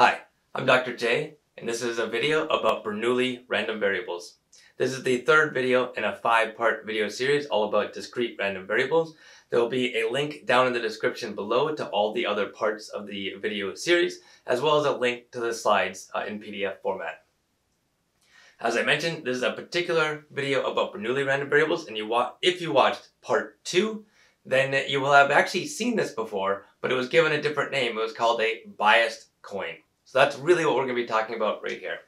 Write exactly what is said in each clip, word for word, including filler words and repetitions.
Hi, I'm Doctor J, and this is a video about Bernoulli random variables. This is the third video in a five-part video series all about discrete random variables. There will be a link down in the description below to all the other parts of the video series, as well as a link to the slides uh, in P D F format. As I mentioned, this is a particular video about Bernoulli random variables, and you wa- if you watched part two, then you will have actually seen this before, but it was given a different name. It was called a biased coin. So that's really what we're going to be talking about right here.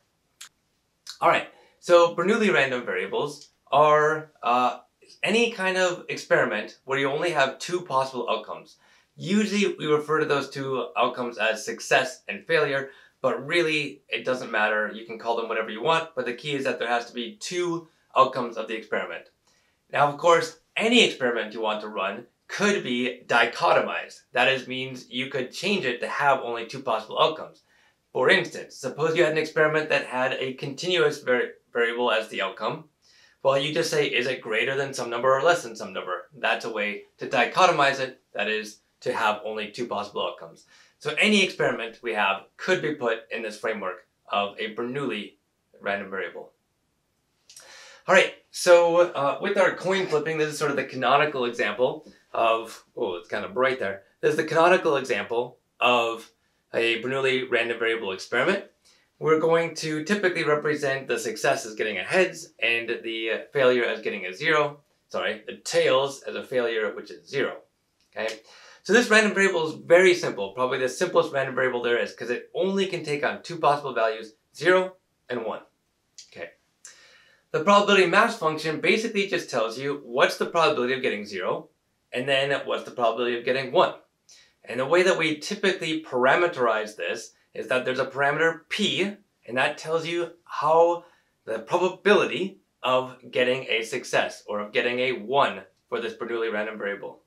All right, so Bernoulli random variables are uh, any kind of experiment where you only have two possible outcomes. Usually we refer to those two outcomes as success and failure, but really it doesn't matter. You can call them whatever you want, but the key is that there has to be two outcomes of the experiment. Now, of course, any experiment you want to run could be dichotomized. That is, means you could change it to have only two possible outcomes. For instance, suppose you had an experiment that had a continuous vari variable as the outcome. Well, you just say, is it greater than some number or less than some number? That's a way to dichotomize it, that is, to have only two possible outcomes. So any experiment we have could be put in this framework of a Bernoulli random variable. All right, so uh, with our coin flipping, this is sort of the canonical example of, oh, it's kind of bright there. This is the canonical example of a Bernoulli random variable experiment. We're going to typically represent the success as getting a heads and the failure as getting a zero, sorry, the tails as a failure, which is zero, okay? So this random variable is very simple, probably the simplest random variable there is, because it only can take on two possible values, zero and one, okay? The probability mass function basically just tells you what's the probability of getting zero, and then what's the probability of getting one. And the way that we typically parameterize this is that there's a parameter p, and that tells you how the probability of getting a success, or of getting a one for this Bernoulli random variable.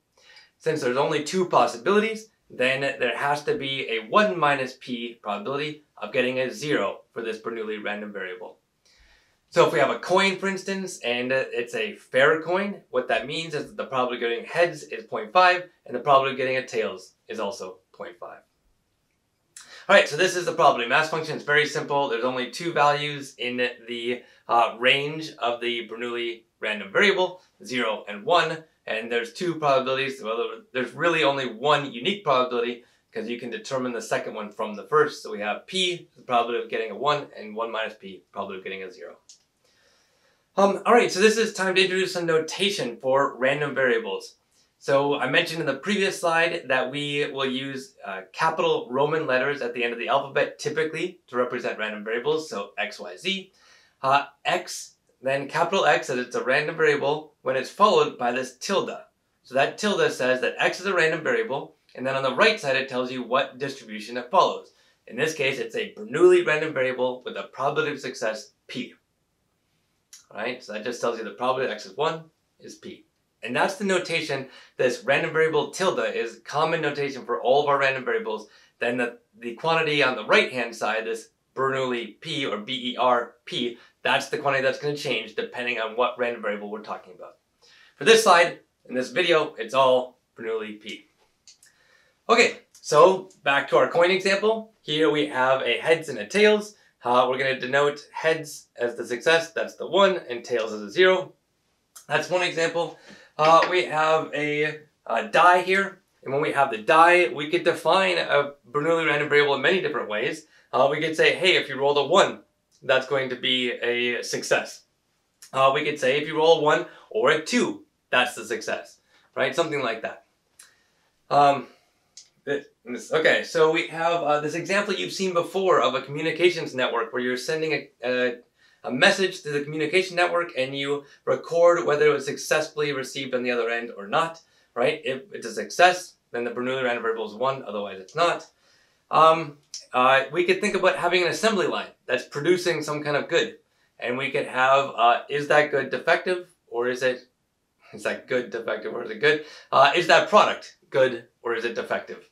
Since there's only two possibilities, then there has to be a one minus p probability of getting a zero for this Bernoulli random variable. So if we have a coin, for instance, and it's a fair coin, what that means is that the probability of getting heads is zero point five, and the probability of getting a tails is also zero point five. All right, so this is the probability mass function. It's very simple. There's only two values in the uh, range of the Bernoulli random variable, zero and one, and there's two probabilities. Well, there's really only one unique probability, because you can determine the second one from the first. So we have p, the probability of getting a one, and one minus p, probability of getting a zero. Um, all right, so this is time to introduce some notation for random variables. So I mentioned in the previous slide that we will use uh, capital Roman letters at the end of the alphabet, typically, to represent random variables, so x, y, z. Uh, x, then capital X, as it's a random variable, when it's followed by this tilde. So that tilde says that x is a random variable, and then on the right side it tells you what distribution it follows. In this case, it's a Bernoulli random variable with a probability of success, p. Right? So that just tells you the probability of x is one is p. And that's the notation. This random variable tilde is common notation for all of our random variables. Then the, the quantity on the right-hand side, this Bernoulli p, or B E R P, that's the quantity that's going to change depending on what random variable we're talking about. For this slide, in this video, it's all Bernoulli p. Okay, so back to our coin example. Here we have a heads and a tails. Uh, we're going to denote heads as the success, that's the one, and tails as a zero. That's one example. Uh, we have a, a die here, and when we have the die, we could define a Bernoulli random variable in many different ways. Uh, we could say, hey, if you roll a one, that's going to be a success. Uh, we could say if you roll a one or a two, that's the success, right? Something like that. Um, Okay, so we have uh, this example you've seen before of a communications network where you're sending a, a, a message to the communication network and you record whether it was successfully received on the other end or not, right? If it's a success, then the Bernoulli random variable is one, otherwise it's not. Um, uh, we could think about having an assembly line that's producing some kind of good, and we could have, uh, is that good defective, or is it, is that good defective, or is it good? Uh, is that product good, or is it defective?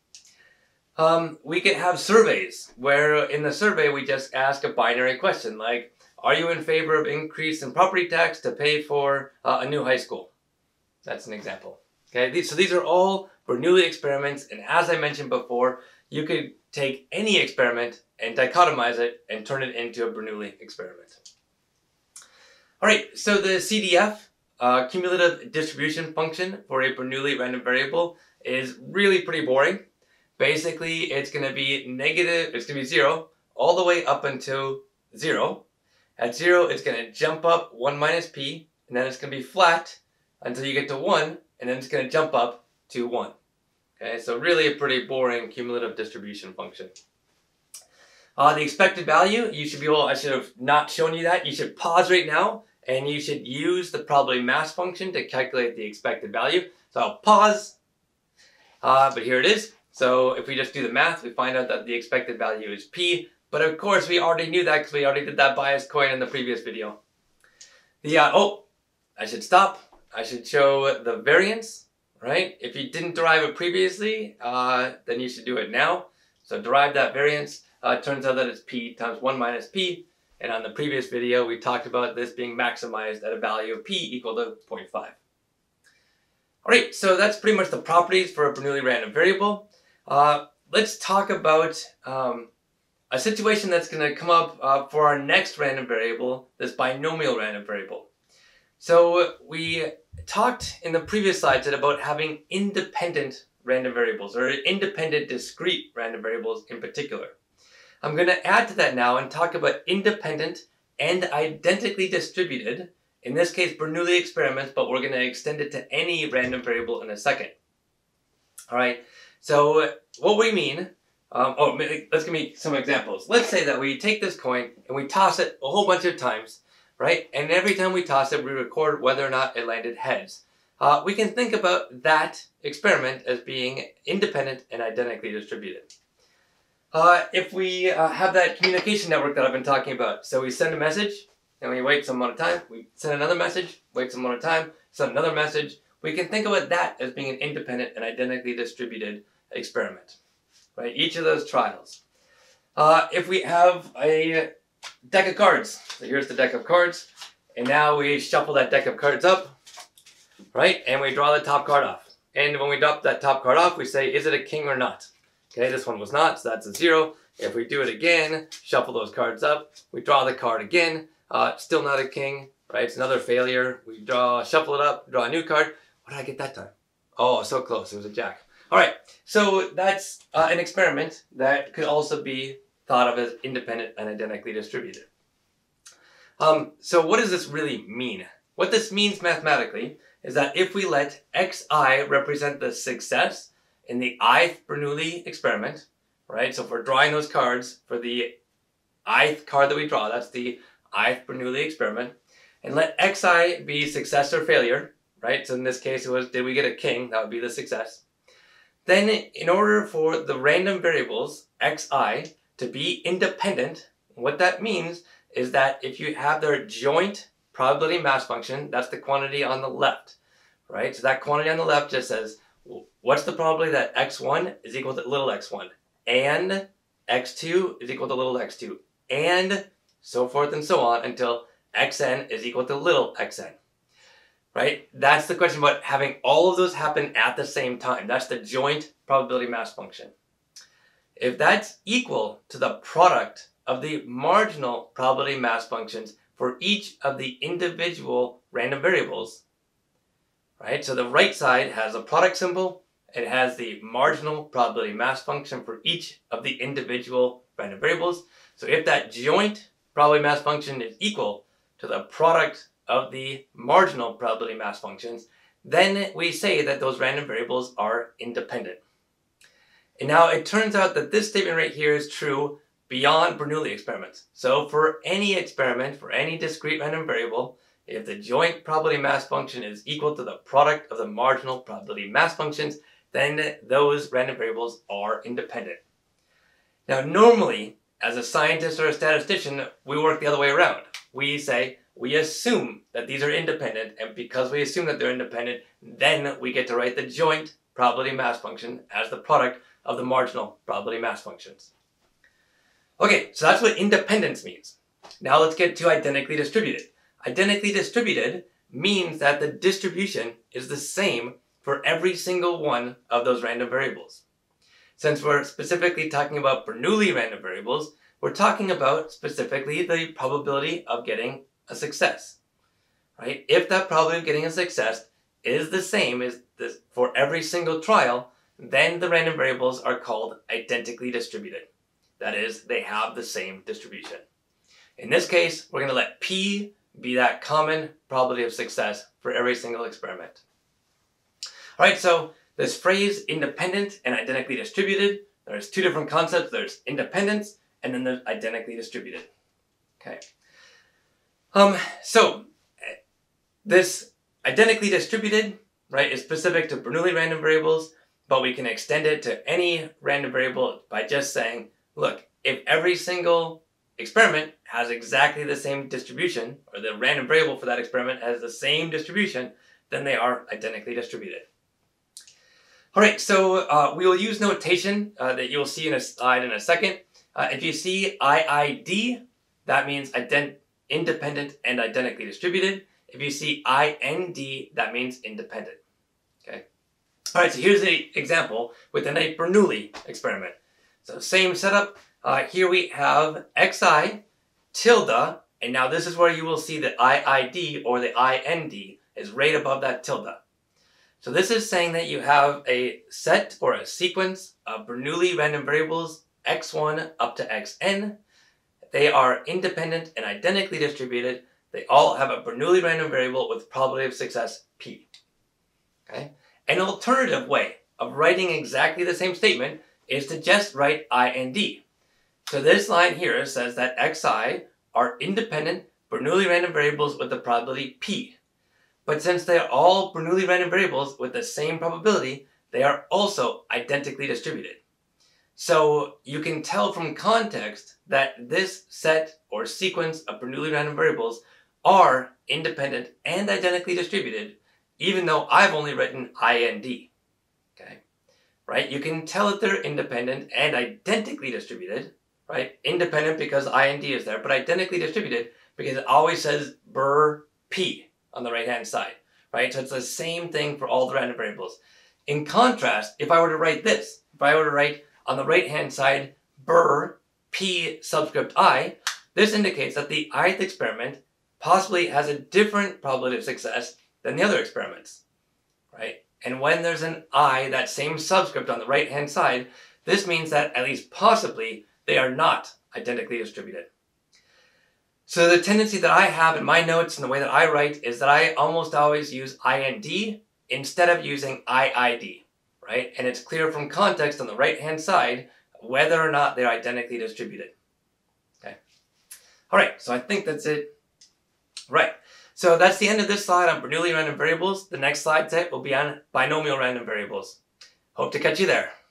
Um, we could have surveys where in the survey we just ask a binary question like, are you in favor of increase in property tax to pay for uh, a new high school? That's an example. Okay, so these are all Bernoulli experiments, and as I mentioned before, you could take any experiment and dichotomize it and turn it into a Bernoulli experiment. All right, so the C D F, uh, cumulative distribution function for a Bernoulli random variable, is really pretty boring. Basically, it's going to be negative, it's going to be zero, all the way up until zero. At zero, it's going to jump up one minus p, and then it's going to be flat until you get to one, and then it's going to jump up to one. Okay, so really a pretty boring cumulative distribution function. Uh, the expected value, you should be, well, I should have not shown you that. You should pause right now, and you should use the probability mass function to calculate the expected value. So I'll pause, uh, but here it is. So if we just do the math, we find out that the expected value is p, but of course we already knew that because we already did that bias coin in the previous video. The, uh, oh, I should stop. I should show the variance, right? If you didn't derive it previously, uh, then you should do it now. So derive that variance. Uh, it turns out that it's p times one minus p, and on the previous video, we talked about this being maximized at a value of p equal to zero point five. All right, so that's pretty much the properties for a Bernoulli random variable. Uh, let's talk about um, a situation that's going to come up uh, for our next random variable, this binomial random variable. So we talked in the previous slides about having independent random variables, or independent discrete random variables in particular. I'm going to add to that now and talk about independent and identically distributed, in this case Bernoulli experiments, but we're going to extend it to any random variable in a second. All right. So what we mean, um, oh, let's give me some examples. Let's say that we take this coin and we toss it a whole bunch of times, right? And every time we toss it, we record whether or not it landed heads. Uh, we can think about that experiment as being independent and identically distributed. Uh, if we uh, have that communication network that I've been talking about, so we send a message and we wait some amount of time, we send another message, wait some amount of time, send another message, we can think about that as being an independent and identically distributed experiment, right? Each of those trials. Uh, if we have a deck of cards, so here's the deck of cards, and now we shuffle that deck of cards up, right? And we draw the top card off. And when we drop that top card off, we say, is it a king or not? Okay, this one was not, so that's a zero. If we do it again, shuffle those cards up, we draw the card again, uh, still not a king, right? It's another failure. We draw, shuffle it up, draw a new card. What did I get that time? Oh, so close, it was a jack. All right, so that's uh, an experiment that could also be thought of as independent and identically distributed. Um, so what does this really mean? What this means mathematically is that if we let xi represent the success in the i-th Bernoulli experiment, right? So if we're drawing those cards for the i-th card that we draw, that's the i-th Bernoulli experiment, and let xi be success or failure, right? So in this case, it was, did we get a king? That would be the success. Then in order for the random variables, xi, to be independent, what that means is that if you have their joint probability mass function, that's the quantity on the left, right? So that quantity on the left just says, what's the probability that x one is equal to little x one, and x two is equal to little x two, and so forth and so on until xn is equal to little xn. Right? That's the question about having all of those happen at the same time. That's the joint probability mass function. If that's equal to the product of the marginal probability mass functions for each of the individual random variables, right? So the right side has a product symbol. It has the marginal probability mass function for each of the individual random variables. So if that joint probability mass function is equal to the product of the marginal probability mass functions, then we say that those random variables are independent. And now it turns out that this statement right here is true beyond Bernoulli experiments. So for any experiment, for any discrete random variable, if the joint probability mass function is equal to the product of the marginal probability mass functions, then those random variables are independent. Now normally, as a scientist or a statistician, we work the other way around. We say, we assume that these are independent, and because we assume that they're independent, then we get to write the joint probability mass function as the product of the marginal probability mass functions. Okay, so that's what independence means. Now let's get to identically distributed. Identically distributed means that the distribution is the same for every single one of those random variables. Since we're specifically talking about Bernoulli random variables, we're talking about specifically the probability of getting a success, right? If that probability of getting a success is the same as this for every single trial, then the random variables are called identically distributed. That is, they have the same distribution. In this case, we're going to let P be that common probability of success for every single experiment. All right, so this phrase independent and identically distributed, there's two different concepts. There's independence and then there's identically distributed. Okay. Um, so this identically distributed, right, is specific to Bernoulli random variables, but we can extend it to any random variable by just saying, look, if every single experiment has exactly the same distribution, or the random variable for that experiment has the same distribution, then they are identically distributed. All right, so uh, we will use notation uh, that you'll see in a slide in a second. Uh, if you see I I D, that means ident independent and identically distributed. If you see I N D, that means independent. Okay. All right, so here's an example within a Bernoulli experiment. So same setup. Uh, here we have Xi, tilde, and now this is where you will see the I I D or the I N D is right above that tilde. So this is saying that you have a set or a sequence of Bernoulli random variables x one up to xn. They are independent and identically distributed. They all have a Bernoulli random variable with probability of success p. Okay? An alternative way of writing exactly the same statement is to just write I N D. So this line here says that Xi are independent Bernoulli random variables with the probability P. But since they are all Bernoulli random variables with the same probability, they are also identically distributed. So you can tell from context that this set or sequence of Bernoulli random variables are independent and identically distributed, even though I've only written I N D. Okay? Right? You can tell that they're independent and identically distributed, right? Independent because I N D is there, but identically distributed because it always says Ber P on the right-hand side, right? So it's the same thing for all the random variables. In contrast, if I were to write this, if I were to write on the right-hand side Ber P subscript I, this indicates that the ith experiment possibly has a different probability of success than the other experiments, right? And when there's an I, that same subscript on the right-hand side, this means that, at least possibly, they are not identically distributed. So the tendency that I have in my notes and the way that I write is that I almost always use I N D instead of using I I D, right? And it's clear from context on the right-hand side whether or not they're identically distributed, okay? All right, so I think that's it. Right. So that's the end of this slide on Bernoulli random variables. The next slide set will be on binomial random variables. Hope to catch you there.